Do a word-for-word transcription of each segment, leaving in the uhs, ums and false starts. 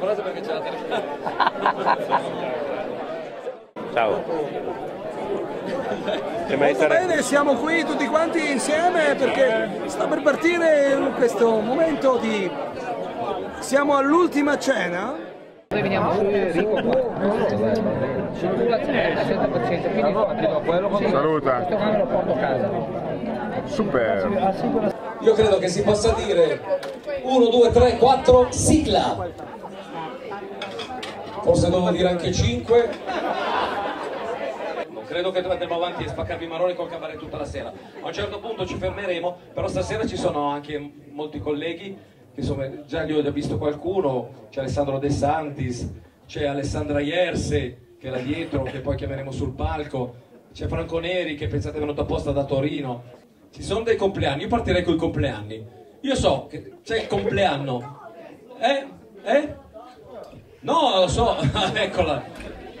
frase perché c'è la telecamera. Ciao. Molto bene, siamo qui tutti quanti insieme perché sta per partire questo momento di... Siamo all'ultima cena. Noi veniamo fuori Rico qua, sulla cena cento per cento, quindi no, quello quando saluta. Questo qua me lo porto a casa. Super. Io credo che si possa dire uno, due, tre, quattro, sigla. Forse devo dire anche cinque. Non credo che andiamo avanti e spaccarvi i maroni col cabaret tutta la sera. A un certo punto ci fermeremo, però stasera ci sono anche molti colleghi. Insomma, già li ho già visto qualcuno, c'è Alessandro De Santis, c'è Alessandra Ierse che è là dietro, che poi chiameremo sul palco, c'è Franco Neri che pensate è venuto apposta da Torino. Ci sono dei compleanni, io partirei con i compleanni. Io so che c'è il compleanno. Eh? Eh? No, lo so, eccola.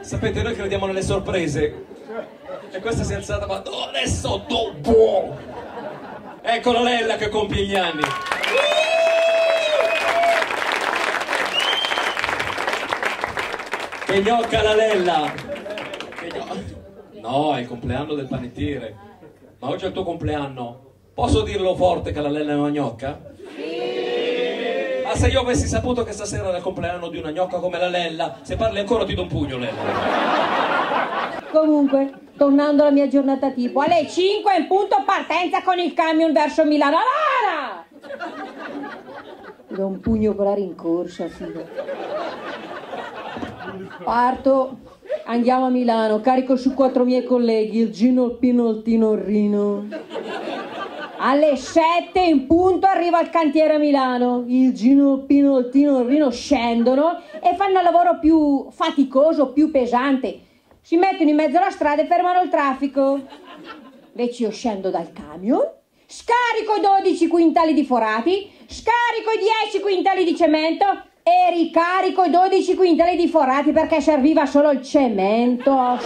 Sapete, noi crediamo nelle sorprese. E questa si è alzata, ma no, adesso dopo! Eccola Lella che compie gli anni. Che gnocca la Lella! No, è il compleanno del panettiere. Ma oggi è il tuo compleanno. Posso dirlo forte che la Lella è una gnocca? Sì! Ma se io avessi saputo che stasera era il compleanno di una gnocca come la Lella, se parli ancora ti do un pugno, Lella. Comunque, tornando alla mia giornata tipo, alle cinque in punto partenza con il camion verso Milano. Ti do un pugno con la rincorsa, figlio. Parto, andiamo a Milano, carico su quattro miei colleghi, il Gino, il Pino, il Tino, il Rino. Alle sette in punto arrivo al cantiere a Milano, il Gino, il Pino, il Tino, il Rino scendono e fanno il lavoro più faticoso, più pesante. Si mettono in mezzo alla strada e fermano il traffico. Invece io scendo dal camion, scarico i dodici quintali di forati, scarico i dieci quintali di cemento, e ricarico i dodici quintali di forati perché serviva solo il cemento.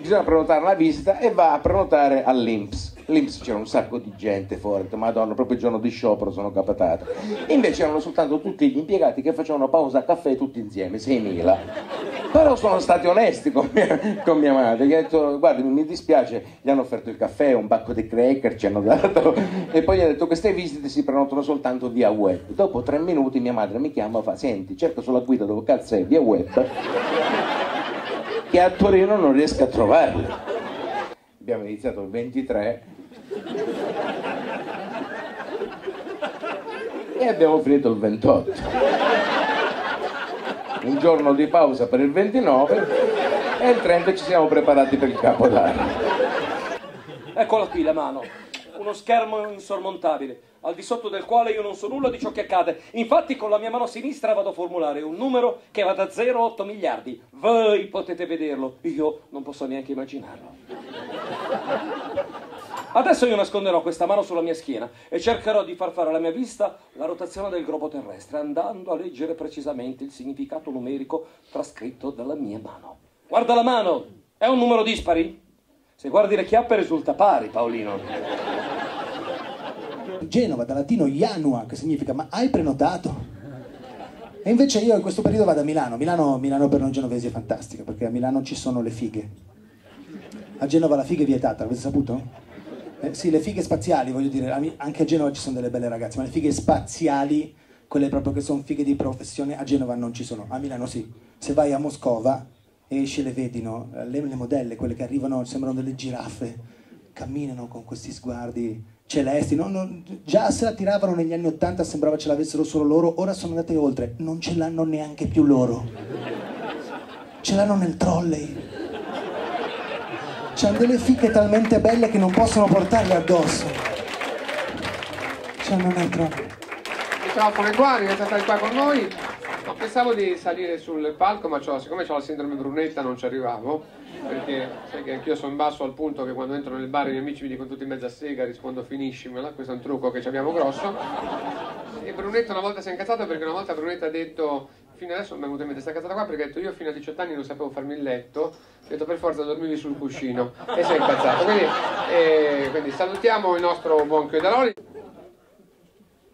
Bisogna prenotare la visita e va a prenotare all'Inps. L'Inps c'era un sacco di gente fuori, madonna, proprio il giorno di sciopero sono capatata. Invece erano soltanto tutti gli impiegati che facevano pausa a caffè tutti insieme, seimila. Però sono stati onesti con mia, con mia madre, gli ho detto guarda mi dispiace, gli hanno offerto il caffè, un pacco di cracker ci hanno dato e poi gli ho detto queste visite si prenotano soltanto via web. Dopo tre minuti mia madre mi chiama e fa senti cerca sulla guida dove cazzo è via web che a Torino non riesco a trovarla. Abbiamo iniziato il ventitré e abbiamo finito il ventotto. Un giorno di pausa per il ventinove e il trenta ci siamo preparati per il Capodanno. Eccola qui la mano, uno schermo insormontabile, al di sotto del quale io non so nulla di ciò che accade. Infatti con la mia mano sinistra vado a formulare un numero che va da zero a otto miliardi. Voi potete vederlo, io non posso neanche immaginarlo. Adesso io nasconderò questa mano sulla mia schiena e cercherò di far fare alla mia vista la rotazione del globo terrestre andando a leggere precisamente il significato numerico trascritto dalla mia mano. Guarda la mano! È un numero dispari? Se guardi le chiappe risulta pari, Paolino. Genova, dal latino Janua, che significa ma hai prenotato? E invece io in questo periodo vado a Milano. Milano, Milano per noi genovesi è fantastica perché a Milano ci sono le fighe. A Genova la figa è vietata, l'avete saputo? Eh, sì, le fighe spaziali, voglio dire, anche a Genova ci sono delle belle ragazze, ma le fighe spaziali, quelle proprio che sono fighe di professione, a Genova non ci sono, a Milano sì. Se vai a Moscova esci e le vedi, no? le, le modelle, quelle che arrivano, sembrano delle giraffe, camminano con questi sguardi celesti, no? Non, già se la tiravano negli anni Ottanta sembrava ce l'avessero solo loro, ora sono andate oltre, non ce l'hanno neanche più loro, ce l'hanno nel trolley. C'hanno delle fiche talmente belle che non possono portarle addosso. C'hanno un altro. Ciao Foleguani, che è stata qua con noi. Ma pensavo di salire sul palco, ma siccome ho la sindrome Brunetta non ci arrivavo. Perché sai che anch'io sono in basso al punto che quando entro nel bar i miei amici mi dicono tutti in mezza sega, rispondo finiscimela, questo è un trucco che abbiamo grosso. E Brunetta una volta si è incazzato perché una volta Brunetta ha detto fino adesso mi è venuta in mente questa cazzata qua perché ho detto io fino a diciotto anni non sapevo farmi il letto, ho detto per forza dormivi sul cuscino e sei incazzato. Quindi, eh, quindi salutiamo il nostro buon Chiodaroli.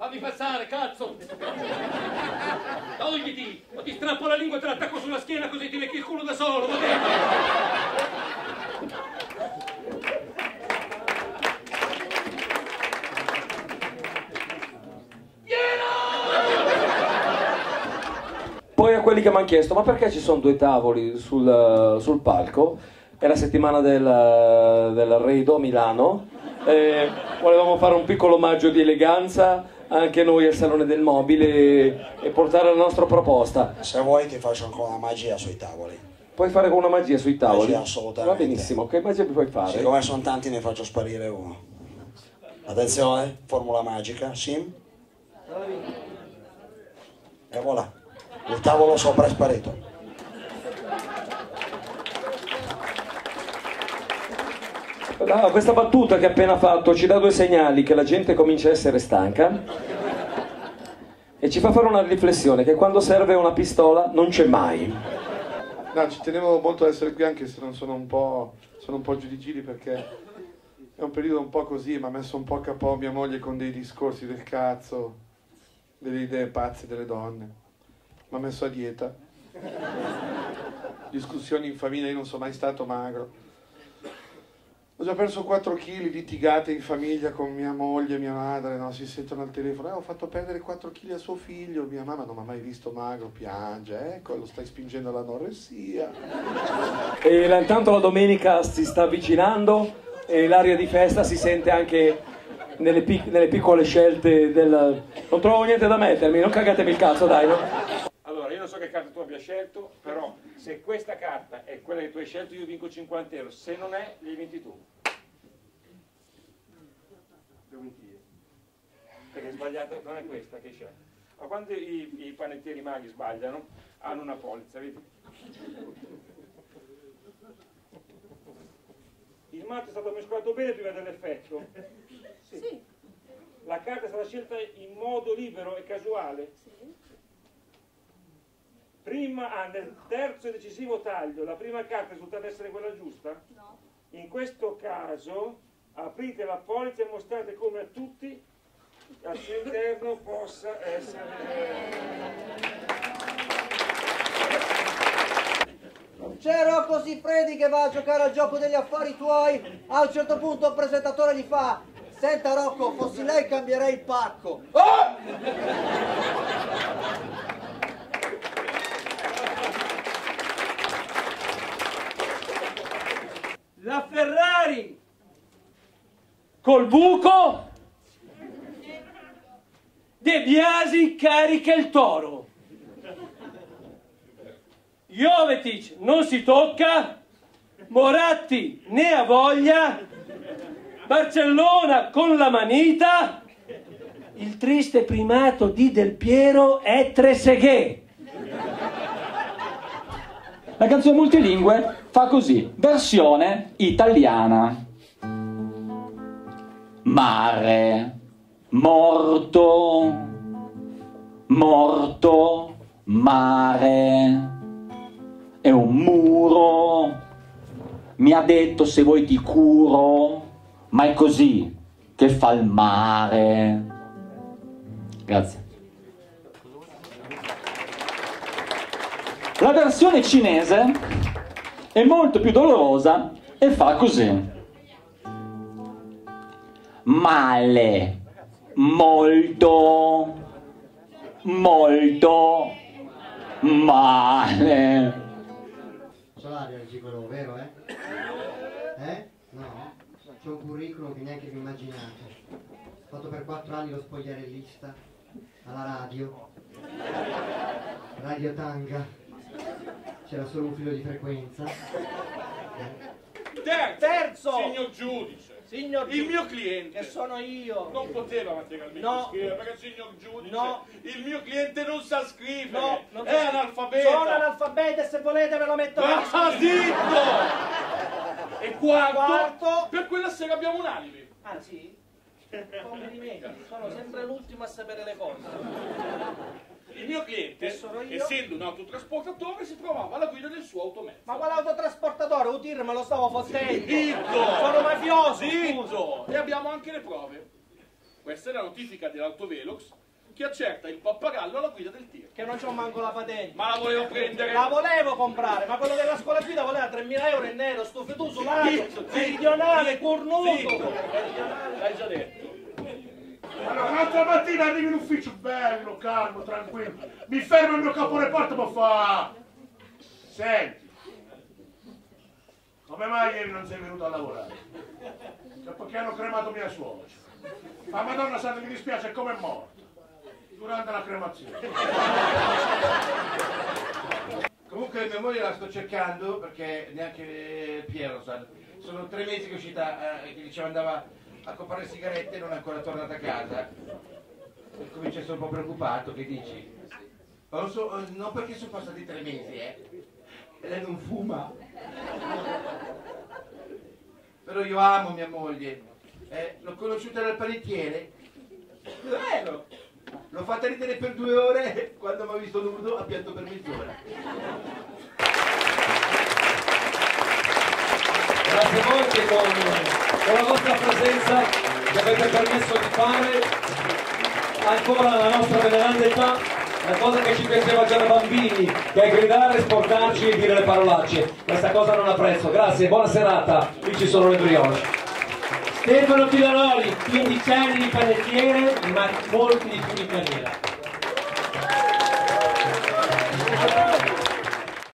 Fammi passare, cazzo! Togliti! O ti strappo la lingua e te la attacco sulla schiena così ti lecchi il culo da solo, va bene? Poi a quelli che mi hanno chiesto, ma perché ci sono due tavoli sul, sul palco? È la settimana del, del Reido a Milano, eh, volevamo fare un piccolo omaggio di eleganza anche noi al Salone del Mobile e, e portare la nostra proposta. Se vuoi ti faccio ancora una magia sui tavoli. Puoi fare una magia sui tavoli? Magia, assolutamente. Va benissimo, che magia puoi fare? Siccome sono tanti ne faccio sparire uno. Attenzione, formula magica, sim. E voilà. Il tavolo sopra è sparito. La, questa battuta che ha appena fatto ci dà due segnali, che la gente comincia a essere stanca e ci fa fare una riflessione che quando serve una pistola non c'è mai. No, ci tenevo molto ad essere qui anche se non sono un po', sono un po' giù di giri perché è un periodo un po' così, mi ha messo un po' a capo mia moglie con dei discorsi del cazzo, delle idee pazze delle donne. Mi ha messo a dieta, discussioni in famiglia, io non sono mai stato magro, ho già perso quattro chili, litigate in famiglia con mia moglie e mia madre, no? Si sentono al telefono, eh, ho fatto perdere quattro chili a suo figlio, mia mamma non mi ha mai visto magro, piange, ecco, lo stai spingendo all'anoressia. E intanto la domenica si sta avvicinando e l'aria di festa si sente anche Nelle, pic nelle piccole scelte del... Non trovo niente da mettermi, non cagatemi il cazzo, dai, no? Allora, io non so che carta tu abbia scelto, però se questa carta è quella che tu hai scelto io vinco cinquanta euro, se non è, li vinti tu. Devo mentire. Perché è sbagliato, non è questa che hai scelto. Ma quando i, i panettieri maghi sbagliano, hanno una polizza, vedi? Il matto è stato mescolato bene prima dell'effetto. Sì. Sì. La carta è stata scelta in modo libero e casuale. Sì. Prima, ah, nel terzo e decisivo taglio, la prima carta risultata essere quella giusta? No. In questo caso, aprite la polizza e mostrate come a tutti al suo interno possa essere. C'è Rocco Siffredi che va a giocare al gioco degli affari tuoi. A un certo punto, il presentatore gli fa. Senta Rocco, fossi lei cambierei il pacco. Oh! La Ferrari col buco. De Biasi carica il toro. Jovetic non si tocca. Moratti ne ha voglia. Barcellona con la manita, il triste primato di Del Piero è Treseghe. La canzone multilingue fa così, versione italiana. Mare, morto, morto, mare, è un muro, mi ha detto se vuoi ti curo. Ma è così che fa il mare. Grazie. La versione cinese è molto più dolorosa e fa così. Male, molto, molto, male. Solario è gigolo, vero eh? Eh? No. C'è un curriculum che neanche vi immaginate. Ho fatto per quattro anni lo spogliarellista alla radio, Radio Tanga, c'era solo un filo di frequenza. Terzo, Terzo. Signor giudice, signor il giudice. Mio cliente, che sono io, non poteva materialmente no. scrivere perché il signor giudice, no. il mio cliente non sa scrivere, no, non è analfabeta. Sono analfabeta e se volete ve lo metto. Ma zitto! E quarto, quarto, per quella sera abbiamo un alibi. Ah sì? Complimenti, sono sempre l'ultimo a sapere le cose. Il mio cliente, essendo un autotrasportatore, si trovava alla guida del suo automezzo. Ma quale autotrasportatore? Utir me lo stavo fottendo. Zitto! Sono mafioso! Zitto! E abbiamo anche le prove. Questa è la notifica dell'autovelox che accerta il pappagallo alla guida del tir. Che non c'ho manco la patente. Ma la volevo prendere. La volevo comprare, ma quello della scuola guida voleva tremila euro in nero, sto fetuso, lato, meridionale, cornuto. Meridionale, l'hai già detto. Allora, un'altra mattina arrivi in ufficio, bello, calmo, tranquillo. Mi ferma il mio caporeparto, ma fa... Senti. Come mai ieri non sei venuto a lavorare? Cioè, perché hanno cremato mia suocera. Ma madonna santa, mi dispiace, è come è morto. Durante la cremazione. Comunque mia moglie la sto cercando, perché neanche Piero sa. Sono tre mesi che è uscita, eh, che diceva andava a comprare sigarette e non è ancora tornata a casa. E comincia a essere un po' preoccupato, che dici? Ma non, so, non perché sono passati tre mesi, eh. E lei non fuma. Però io amo mia moglie, eh, l'ho conosciuta dal panettiere, vero? L'ho fatta ridere per due ore, quando mi ha visto nudo ha pianto per mezz'ora. Grazie molto con, con la vostra presenza che avete permesso di fare ancora alla nostra veneranda età la cosa che ci piaceva già da bambini, che è gridare, sportarci e dire le parolacce. Questa cosa non apprezzo. Grazie, buona serata. Qui ci sono le brioche. Stefano Chiodaroli, quindici anni di panettiere, ma molti di più in carriera.